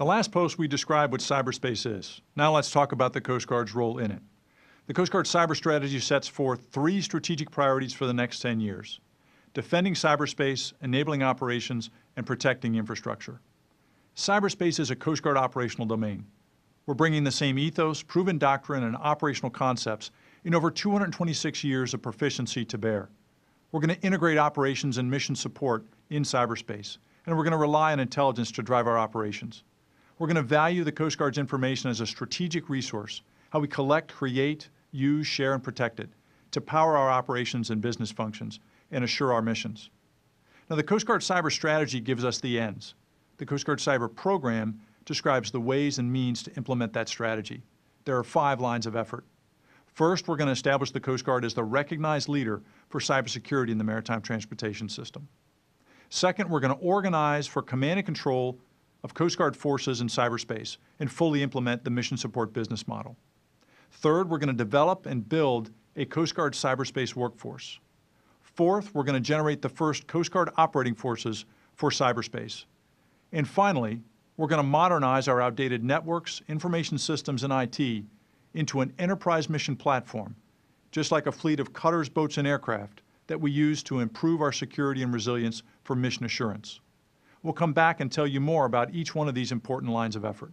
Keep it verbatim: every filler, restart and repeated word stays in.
The last post we described what cyberspace is. Now let's talk about the Coast Guard's role in it. The Coast Guard cyber strategy sets forth three strategic priorities for the next ten years: defending cyberspace, enabling operations, and protecting infrastructure. Cyberspace is a Coast Guard operational domain. We're bringing the same ethos, proven doctrine, and operational concepts in over two hundred twenty-six years of proficiency to bear. We're going to integrate operations and mission support in cyberspace, and we're going to rely on intelligence to drive our operations. We're going to value the Coast Guard's information as a strategic resource, how we collect, create, use, share, and protect it, to power our operations and business functions and assure our missions. Now, the Coast Guard cyber strategy gives us the ends. The Coast Guard cyber program describes the ways and means to implement that strategy. There are five lines of effort. First, we're going to establish the Coast Guard as the recognized leader for cybersecurity in the maritime transportation system. Second, we're going to organize for command and control of Coast Guard forces in cyberspace and fully implement the mission support business model. Third, we're going to develop and build a Coast Guard cyberspace workforce. Fourth, we're going to generate the first Coast Guard operating forces for cyberspace. And finally, we're going to modernize our outdated networks, information systems, and I T into an enterprise mission platform, just like a fleet of cutters, boats, and aircraft that we use to improve our security and resilience for mission assurance. We'll come back and tell you more about each one of these important lines of effort.